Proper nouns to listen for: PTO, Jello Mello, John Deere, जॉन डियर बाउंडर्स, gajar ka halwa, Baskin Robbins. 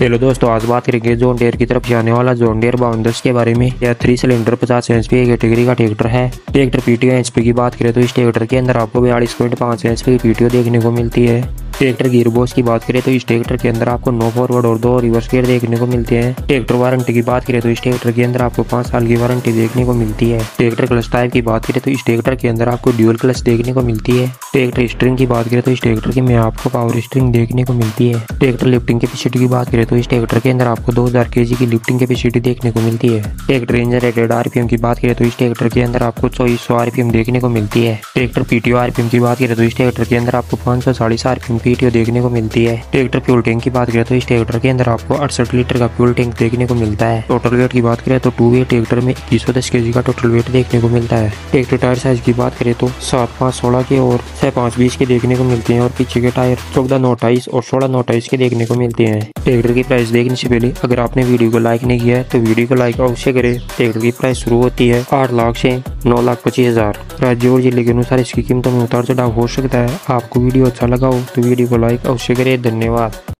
Hello दोस्तों, आज बात करेंगे जॉन डियर की तरफ से आने वाला जॉन डियर बाउंडर्स के बारे में। यह 3 सिलेंडर 50 HP कैटेगरी का ट्रैक्टर है। ट्रैक्टर पीटीओ एचपी की बात करें तो इस ट्रैक्टर के अंदर आपको 42.5 HP की पीटीओ देखने को मिलती है। ट्रैक्टर गियरबॉक्स की बात करें तो इस ट्रैक्टर के अंदर आपको 9 फॉरवर्ड और 2 रिवर्स गियर देखने को मिलते हैं। ट्रैक्टर वारंटी की बात करें तो इस ट्रैक्टर के अंदर आपको 5 साल की वारंटी देखने को मिलती है। ट्रैक्टर क्लच टाइप की बात करें तो इस ट्रैक्टर के अंदर आपको ड्यूल क्लच देखने को मिलती है। ट्रैक्टर स्ट्रिंग की बात करें तो इस ट्रैक्टर में आपको पावर स्ट्रिंग देखने को मिलती है। ट्रैक्टर लिफ्टिंग कैपेसिटी की बात करें तो इस ट्रैक्टर के अंदर आपको 2000 kg की लिफ्टिंग कैपेसिटी देखने को मिलती है। ट्रैक्टर इंजन आरपीएम की बात करें तो इस ट्रैक्टर के अंदर आपको 2400 RPM देखने को मिलती है। ट्रैक्टर पीटीओ आरपीएम की बात करें तो इस ट्रैक्टर के अंदर आपको 540 RPM पीटीओ देखने को मिलती है। ट्रैक्टर फ्यूल टैंक की बात करें तो इस ट्रैक्टर के अंदर आपको 68 लीटर का फ्यूल टैंक देखने को मिलता है। टोटल वेट की बात करें तो 2 वेट ट्रैक्टर में 2110 kg का टोटल वेट देखने को मिलता है। ट्रैक्टर टायर साइज की बात करें तो 7/5 16 के और 6/5 20 के देखने को मिलते हैं और पीछे के टायर 14/9 28 और 16/9 28 के देखने को मिलते हैं। ट्रैक्टर की प्राइस देखने से पहले अगर आपने वीडियो को लाइक नहीं किया है तो वीडियो को लाइक अवश्य करें। ट्रैक्टर की प्राइस शुरू होती है 8 लाख से 9,25,000। राज्य और जिले के अनुसार इसकी कीमतों में उतार चढ़ाव हो सकता है। आपको वीडियो अच्छा लगा हो तो वीडियो को लाइक अवश्य करें। धन्यवाद।